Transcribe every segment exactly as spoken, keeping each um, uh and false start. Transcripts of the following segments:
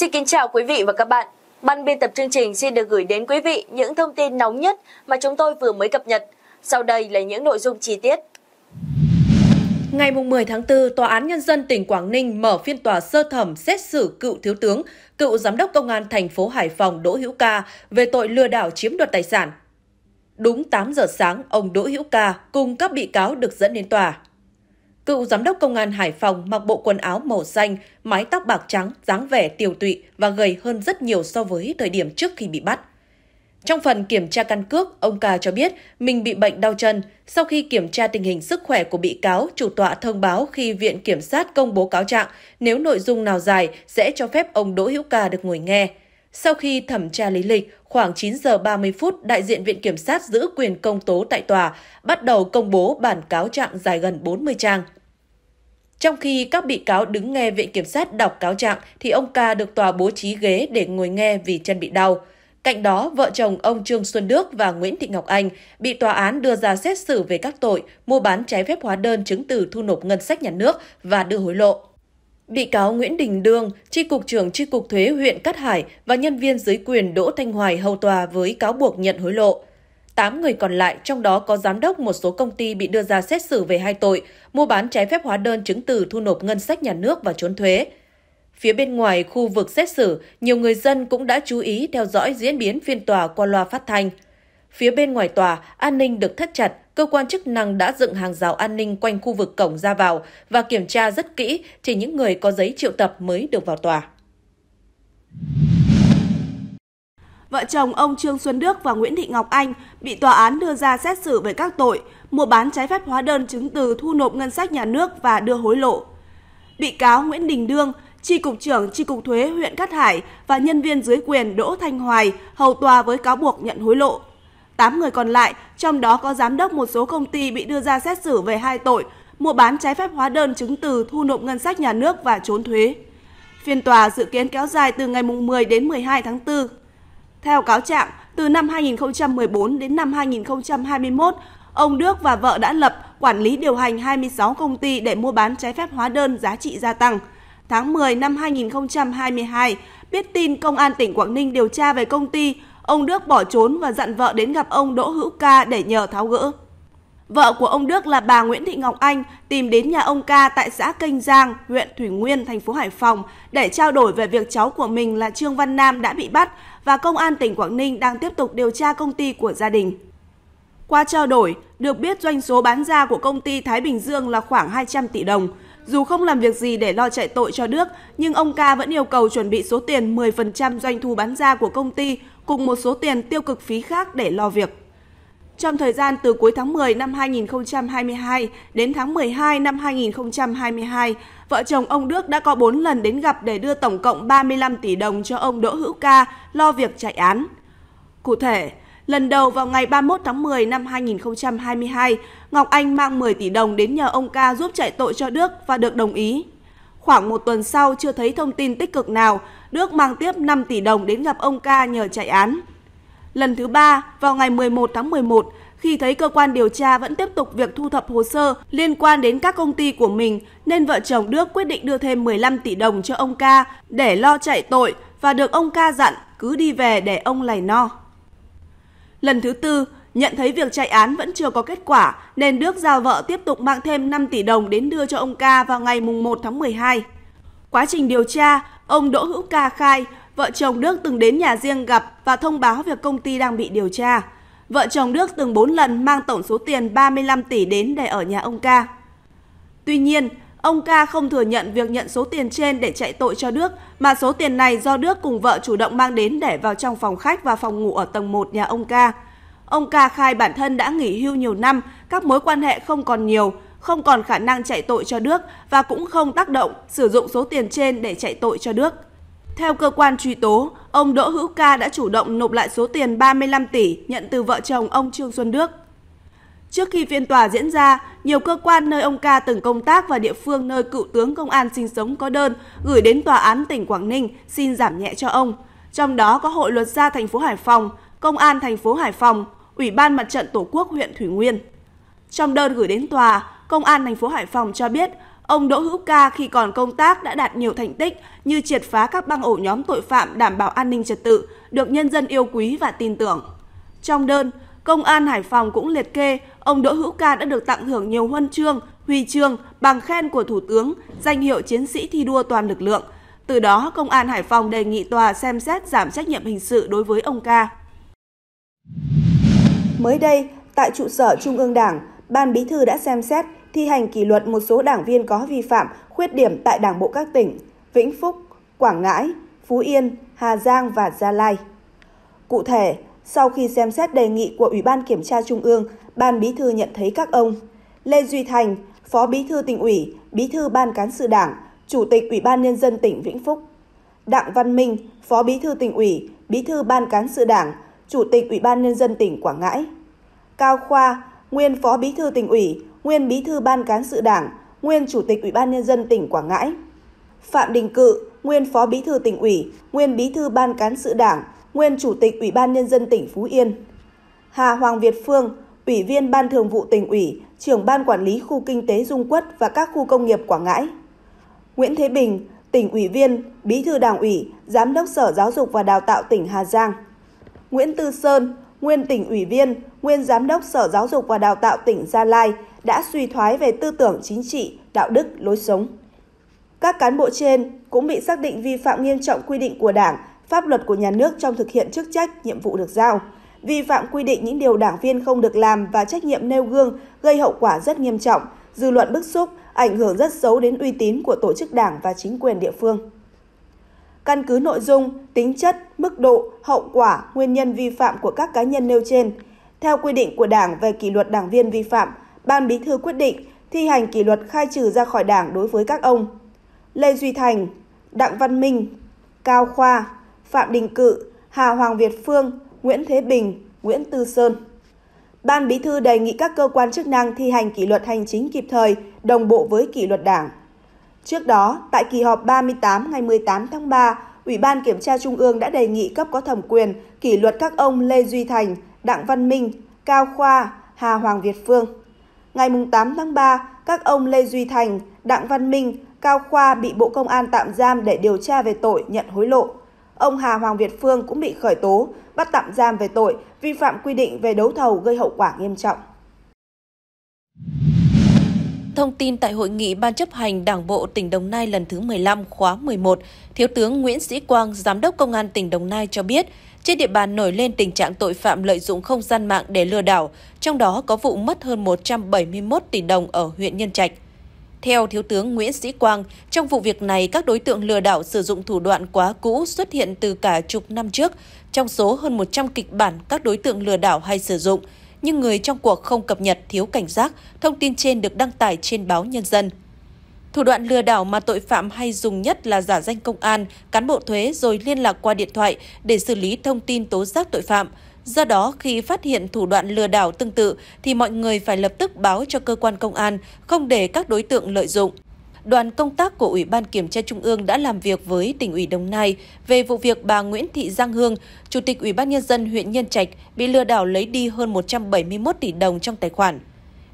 Xin kính chào quý vị và các bạn. Ban biên tập chương trình xin được gửi đến quý vị những thông tin nóng nhất mà chúng tôi vừa mới cập nhật. Sau đây là những nội dung chi tiết. Ngày mười tháng tư, Tòa án Nhân dân tỉnh Quảng Ninh mở phiên tòa sơ thẩm xét xử cựu thiếu tướng, cựu giám đốc công an thành phố Hải Phòng Đỗ Hữu Ca về tội lừa đảo chiếm đoạt tài sản. Đúng tám giờ sáng, ông Đỗ Hữu Ca cùng các bị cáo được dẫn đến tòa. Cựu giám đốc công an Hải Phòng mặc bộ quần áo màu xanh, mái tóc bạc trắng, dáng vẻ tiều tụy và gầy hơn rất nhiều so với thời điểm trước khi bị bắt. Trong phần kiểm tra căn cước, ông Ca cho biết mình bị bệnh đau chân. Sau khi kiểm tra tình hình sức khỏe của bị cáo, chủ tọa thông báo khi Viện Kiểm sát công bố cáo trạng, nếu nội dung nào dài sẽ cho phép ông Đỗ Hữu Ca được ngồi nghe. Sau khi thẩm tra lý lịch, khoảng chín giờ ba mươi phút, đại diện Viện Kiểm sát giữ quyền công tố tại tòa, bắt đầu công bố bản cáo trạng dài gần bốn mươi trang. Trong khi các bị cáo đứng nghe Viện Kiểm sát đọc cáo trạng, thì ông Ca được tòa bố trí ghế để ngồi nghe vì chân bị đau. Cạnh đó, vợ chồng ông Trương Xuân Đức và Nguyễn Thị Ngọc Anh bị tòa án đưa ra xét xử về các tội mua bán trái phép hóa đơn chứng từ thu nộp ngân sách nhà nước và đưa hối lộ. Bị cáo Nguyễn Đình Đương, chi cục trưởng chi cục thuế huyện Cát Hải và nhân viên dưới quyền Đỗ Thanh Hoài hầu tòa với cáo buộc nhận hối lộ. tám người còn lại, trong đó có giám đốc một số công ty bị đưa ra xét xử về hai tội, mua bán trái phép hóa đơn chứng từ thu nộp ngân sách nhà nước và trốn thuế. Phía bên ngoài khu vực xét xử, nhiều người dân cũng đã chú ý theo dõi diễn biến phiên tòa qua loa phát thanh. Phía bên ngoài tòa, an ninh được thắt chặt, cơ quan chức năng đã dựng hàng rào an ninh quanh khu vực cổng ra vào và kiểm tra rất kỹ, chỉ những người có giấy triệu tập mới được vào tòa. Vợ chồng ông Trương Xuân Đức và Nguyễn Thị Ngọc Anh bị tòa án đưa ra xét xử về các tội mua bán trái phép hóa đơn chứng từ thu nộp ngân sách nhà nước và đưa hối lộ. Bị cáo Nguyễn Đình Đương, chi cục trưởng chi cục thuế huyện Cát Hải và nhân viên dưới quyền Đỗ Thanh Hoài hầu tòa với cáo buộc nhận hối lộ. tám người còn lại, trong đó có giám đốc một số công ty bị đưa ra xét xử về hai tội mua bán trái phép hóa đơn chứng từ thu nộp ngân sách nhà nước và trốn thuế. Phiên tòa dự kiến kéo dài từ ngày mười đến mười hai tháng tư. Theo cáo trạng, từ năm hai nghìn không trăm mười bốn đến năm hai nghìn không trăm hai mươi mốt, ông Đức và vợ đã lập, quản lý điều hành hai mươi sáu công ty để mua bán trái phép hóa đơn giá trị gia tăng. Tháng mười năm hai nghìn không trăm hai mươi hai, biết tin Công an tỉnh Quảng Ninh điều tra về công ty, ông Đức bỏ trốn và dặn vợ đến gặp ông Đỗ Hữu Ca để nhờ tháo gỡ. Vợ của ông Đức là bà Nguyễn Thị Ngọc Anh tìm đến nhà ông Ca tại xã Kênh Giang, huyện Thủy Nguyên, thành phố Hải Phòng để trao đổi về việc cháu của mình là Trương Văn Nam đã bị bắt và Công an tỉnh Quảng Ninh đang tiếp tục điều tra công ty của gia đình. Qua trao đổi, được biết doanh số bán ra của công ty Thái Bình Dương là khoảng hai trăm tỷ đồng. Dù không làm việc gì để lo chạy tội cho Đức, nhưng ông Ca vẫn yêu cầu chuẩn bị số tiền mười phần trăm doanh thu bán ra của công ty cùng một số tiền tiêu cực phí khác để lo việc. Trong thời gian từ cuối tháng mười năm hai nghìn không trăm hai mươi hai đến tháng mười hai năm hai nghìn không trăm hai mươi hai, vợ chồng ông Đức đã có bốn lần đến gặp để đưa tổng cộng ba mươi lăm tỷ đồng cho ông Đỗ Hữu Ca lo việc chạy án. Cụ thể, lần đầu vào ngày ba mươi mốt tháng mười năm hai nghìn không trăm hai mươi hai, Ngọc Anh mang mười tỷ đồng đến nhờ ông Ca giúp chạy tội cho Đức và được đồng ý. Khoảng một tuần sau chưa thấy thông tin tích cực nào, Đức mang tiếp năm tỷ đồng đến gặp ông Ca nhờ chạy án. Lần thứ ba, vào ngày mười một tháng mười một, khi thấy cơ quan điều tra vẫn tiếp tục việc thu thập hồ sơ liên quan đến các công ty của mình, nên vợ chồng Đức quyết định đưa thêm mười lăm tỷ đồng cho ông Ca để lo chạy tội và được ông Ca dặn cứ đi về để ông lầy no. Lần thứ tư, nhận thấy việc chạy án vẫn chưa có kết quả, nên Đức giao vợ tiếp tục mang thêm năm tỷ đồng đến đưa cho ông Ca vào ngày mùng một tháng mười hai. Quá trình điều tra, ông Đỗ Hữu Ca khai vợ chồng Đức từng đến nhà riêng gặp và thông báo việc công ty đang bị điều tra. Vợ chồng Đức từng bốn lần mang tổng số tiền ba mươi lăm tỷ đến để ở nhà ông Ca. Tuy nhiên, ông Ca không thừa nhận việc nhận số tiền trên để chạy tội cho Đức, mà số tiền này do Đức cùng vợ chủ động mang đến để vào trong phòng khách và phòng ngủ ở tầng một nhà ông Ca. Ông Ca khai bản thân đã nghỉ hưu nhiều năm, các mối quan hệ không còn nhiều, không còn khả năng chạy tội cho Đức và cũng không tác động sử dụng số tiền trên để chạy tội cho Đức. Theo cơ quan truy tố, ông Đỗ Hữu Ca đã chủ động nộp lại số tiền ba mươi lăm tỷ nhận từ vợ chồng ông Trương Xuân Đức. Trước khi phiên tòa diễn ra, nhiều cơ quan nơi ông Ca từng công tác và địa phương nơi cựu tướng công an sinh sống có đơn gửi đến tòa án tỉnh Quảng Ninh xin giảm nhẹ cho ông. Trong đó có Hội Luật gia thành phố Hải Phòng, Công an thành phố Hải Phòng, Ủy ban Mặt trận Tổ quốc huyện Thủy Nguyên. Trong đơn gửi đến tòa, Công an thành phố Hải Phòng cho biết Ông Đỗ Hữu Ca khi còn công tác đã đạt nhiều thành tích như triệt phá các băng ổ nhóm tội phạm, đảm bảo an ninh trật tự, được nhân dân yêu quý và tin tưởng. Trong đơn, Công an Hải Phòng cũng liệt kê ông Đỗ Hữu Ca đã được tặng thưởng nhiều huân chương, huy chương, bằng khen của Thủ tướng, danh hiệu chiến sĩ thi đua toàn lực lượng. Từ đó, Công an Hải Phòng đề nghị tòa xem xét giảm trách nhiệm hình sự đối với ông Ca. Mới đây, tại trụ sở Trung ương Đảng, Ban Bí thư đã xem xét thi hành kỷ luật một số đảng viên có vi phạm, khuyết điểm tại Đảng bộ các tỉnh Vĩnh Phúc, Quảng Ngãi, Phú Yên, Hà Giang và Gia Lai. Cụ thể, sau khi xem xét đề nghị của Ủy ban Kiểm tra Trung ương, Ban Bí thư nhận thấy các ông Lê Duy Thành, Phó Bí thư Tỉnh ủy, Bí thư Ban Cán sự Đảng, Chủ tịch Ủy ban Nhân dân tỉnh Vĩnh Phúc; Đặng Văn Minh, Phó Bí thư Tỉnh ủy, Bí thư Ban Cán sự Đảng, Chủ tịch Ủy ban Nhân dân tỉnh Quảng Ngãi; Cao Khoa, nguyên Phó Bí thư Tỉnh ủy, nguyên Bí thư Ban Cán sự Đảng, nguyên Chủ tịch Ủy ban Nhân dân tỉnh Quảng Ngãi; Phạm Đình Cự, nguyên Phó Bí thư Tỉnh ủy, nguyên Bí thư Ban Cán sự Đảng, nguyên Chủ tịch Ủy ban Nhân dân tỉnh Phú Yên; Hà Hoàng Việt Phương, Ủy viên Ban Thường vụ Tỉnh ủy, Trưởng Ban Quản lý Khu Kinh tế Dung Quất và các khu công nghiệp Quảng Ngãi; Nguyễn Thế Bình, Tỉnh ủy viên, Bí thư Đảng ủy, Giám đốc Sở Giáo dục và Đào tạo tỉnh Hà Giang; Nguyễn Tư Sơn, nguyên Tỉnh ủy viên, nguyên Giám đốc Sở Giáo dục và Đào tạo tỉnh Gia Lai, đã suy thoái về tư tưởng chính trị, đạo đức, lối sống. Các cán bộ trên cũng bị xác định vi phạm nghiêm trọng quy định của Đảng, pháp luật của nhà nước trong thực hiện chức trách, nhiệm vụ được giao, vi phạm quy định những điều đảng viên không được làm và trách nhiệm nêu gương, gây hậu quả rất nghiêm trọng, dư luận bức xúc, ảnh hưởng rất xấu đến uy tín của tổ chức Đảng và chính quyền địa phương. Căn cứ nội dung, tính chất, mức độ, hậu quả, nguyên nhân vi phạm của các cá nhân nêu trên, theo quy định của Đảng về kỷ luật đảng viên vi phạm, Ban Bí thư quyết định thi hành kỷ luật khai trừ ra khỏi Đảng đối với các ông Lê Duy Thành, Đặng Văn Minh, Cao Khoa, Phạm Đình Cự, Hà Hoàng Việt Phương, Nguyễn Thế Bình, Nguyễn Tư Sơn. Ban Bí thư đề nghị các cơ quan chức năng thi hành kỷ luật hành chính kịp thời, đồng bộ với kỷ luật Đảng. Trước đó, tại kỳ họp ba mươi tám ngày mười tám tháng ba, Ủy ban Kiểm tra Trung ương đã đề nghị cấp có thẩm quyền kỷ luật các ông Lê Duy Thành, Đặng Văn Minh, Cao Khoa, Hà Hoàng Việt Phương. Ngày tám tháng ba, các ông Lê Duy Thành, Đặng Văn Minh, Cao Khoa bị Bộ Công an tạm giam để điều tra về tội nhận hối lộ. Ông Hà Hoàng Việt Phương cũng bị khởi tố, bắt tạm giam về tội vi phạm quy định về đấu thầu gây hậu quả nghiêm trọng. Thông tin tại Hội nghị Ban chấp hành Đảng bộ tỉnh Đồng Nai lần thứ mười lăm khóa mười một, Thiếu tướng Nguyễn Sĩ Quang, Giám đốc Công an tỉnh Đồng Nai cho biết, trên địa bàn nổi lên tình trạng tội phạm lợi dụng không gian mạng để lừa đảo, trong đó có vụ mất hơn một trăm bảy mươi mốt tỷ đồng ở huyện Nhân Trạch. Theo Thiếu tướng Nguyễn Sĩ Quang, trong vụ việc này, các đối tượng lừa đảo sử dụng thủ đoạn quá cũ xuất hiện từ cả chục năm trước. Trong số hơn một trăm kịch bản các đối tượng lừa đảo hay sử dụng, nhưng người trong cuộc không cập nhật, thiếu cảnh giác. Thông tin trên được đăng tải trên báo Nhân dân. Thủ đoạn lừa đảo mà tội phạm hay dùng nhất là giả danh công an, cán bộ thuế rồi liên lạc qua điện thoại để xử lý thông tin tố giác tội phạm. Do đó, khi phát hiện thủ đoạn lừa đảo tương tự thì mọi người phải lập tức báo cho cơ quan công an, không để các đối tượng lợi dụng. Đoàn công tác của Ủy ban Kiểm tra Trung ương đã làm việc với tỉnh ủy Đồng Nai về vụ việc bà Nguyễn Thị Giang Hương, Chủ tịch Ủy ban Nhân dân huyện Nhân Trạch bị lừa đảo lấy đi hơn một trăm bảy mươi mốt tỷ đồng trong tài khoản.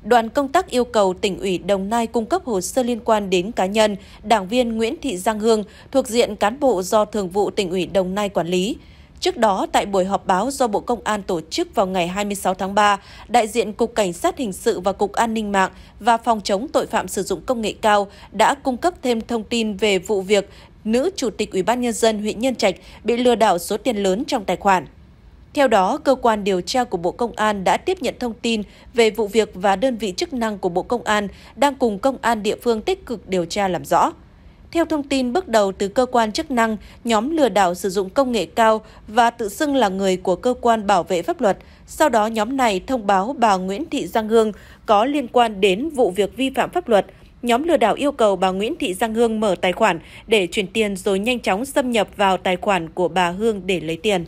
Đoàn công tác yêu cầu tỉnh ủy Đồng Nai cung cấp hồ sơ liên quan đến cá nhân, đảng viên Nguyễn Thị Giang Hương thuộc diện cán bộ do Thường vụ tỉnh ủy Đồng Nai quản lý. Trước đó, tại buổi họp báo do Bộ Công an tổ chức vào ngày hai mươi sáu tháng ba, đại diện Cục Cảnh sát Hình sự và Cục An ninh mạng và Phòng chống tội phạm sử dụng công nghệ cao đã cung cấp thêm thông tin về vụ việc nữ Chủ tịch Ủy ban Nhân dân huyện Nhân Trạch bị lừa đảo số tiền lớn trong tài khoản. Theo đó, cơ quan điều tra của Bộ Công an đã tiếp nhận thông tin về vụ việc và đơn vị chức năng của Bộ Công an đang cùng công an địa phương tích cực điều tra làm rõ. Theo thông tin bước đầu từ cơ quan chức năng, nhóm lừa đảo sử dụng công nghệ cao và tự xưng là người của cơ quan bảo vệ pháp luật. Sau đó, nhóm này thông báo bà Nguyễn Thị Giang Hương có liên quan đến vụ việc vi phạm pháp luật. Nhóm lừa đảo yêu cầu bà Nguyễn Thị Giang Hương mở tài khoản để chuyển tiền rồi nhanh chóng xâm nhập vào tài khoản của bà Hương để lấy tiền.